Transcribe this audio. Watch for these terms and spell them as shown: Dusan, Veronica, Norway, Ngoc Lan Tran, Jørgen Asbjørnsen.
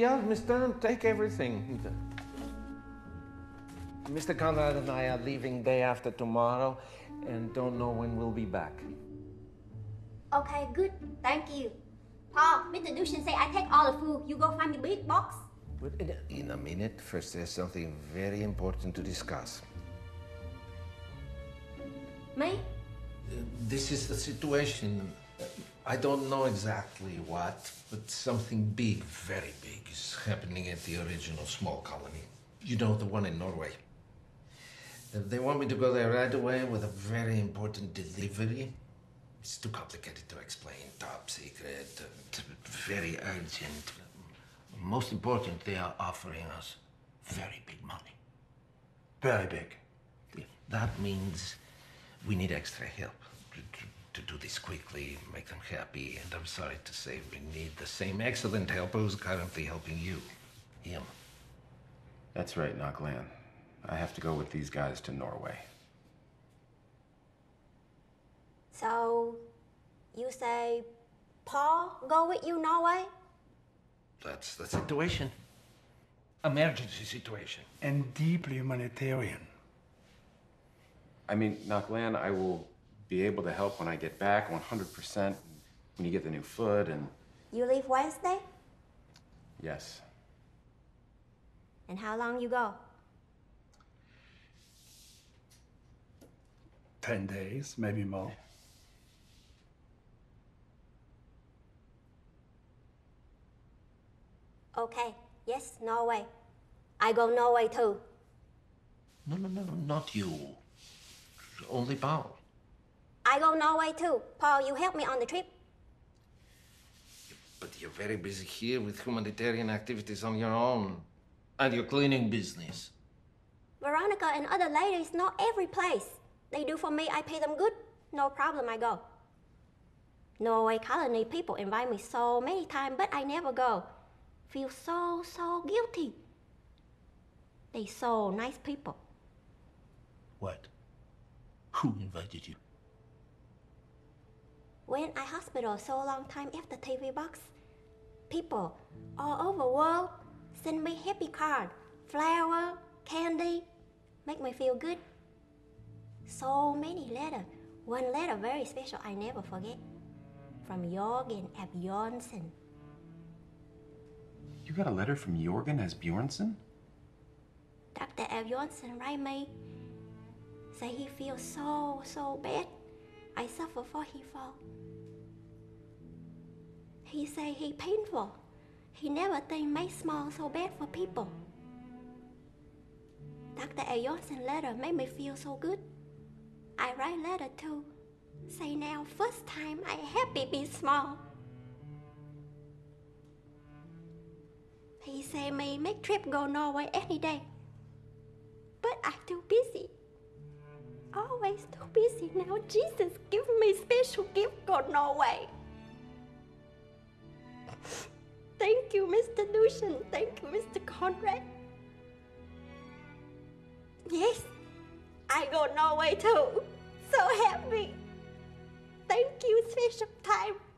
Yeah, mister, take everything. Mr. Conrad and I are leaving day after tomorrow and don't know when we'll be back. Okay, good. Thank you. Paul, Mr. Dushan say I take all the food. You go find the big box. But in a minute, first there's something very important to discuss. Me? This is the situation. I don't know exactly what, but something big, very big, is happening at the original small colony. You know, the one in Norway. They want me to go there right away with a very important delivery. It's too complicated to explain. Top secret, very urgent. Most important, they are offering us very big money. Very big. Yeah. That means we need extra help to do this quickly, make them happy. And I'm sorry to say, we need the same excellent helper who's currently helping you. Him. That's right, Ngoc Lan. I have to go with these guys to Norway. So, you say Paul go with you Norway? That's the situation. Emergency situation. And deeply humanitarian. I mean, Ngoc Lan, I will be able to help when I get back 100% when you get the new food and... You leave Wednesday? Yes. And how long you go? 10 days, maybe more. Okay, yes, Norway. I go Norway too. No, not you. Only Paul. I go Norway too. Paul, you help me on the trip. But you're very busy here with humanitarian activities on your own. And your cleaning business. Veronica and other ladies know every place. They do for me, I pay them good. No problem, I go. Norway colony people invite me so many times, but I never go. Feel so guilty. They so nice people. What? Who invited you? When I hospital so long time after TV box, people all over world send me happy card, flower, candy, make me feel good. So many letters. One letter very special I never forget. From Jørgen Asbjørnsen. You got a letter from Jørgen Asbjørnsen? Dr. Asbjørnsen write me, say he feels so bad. I suffer for he fall. He say he painful. He never think make small so bad for people. Dr. Asbjørnsen letter made me feel so good. I write letter too. Say now first time I happy be small. He say me make trip go Norway any day. But I too busy. Always too busy. Now Jesus give me special gift go Norway. Thank you, Mr. Dushan. Thank you, Mr. Conrad. Yes, I go Norway too. So happy. Thank you, special time.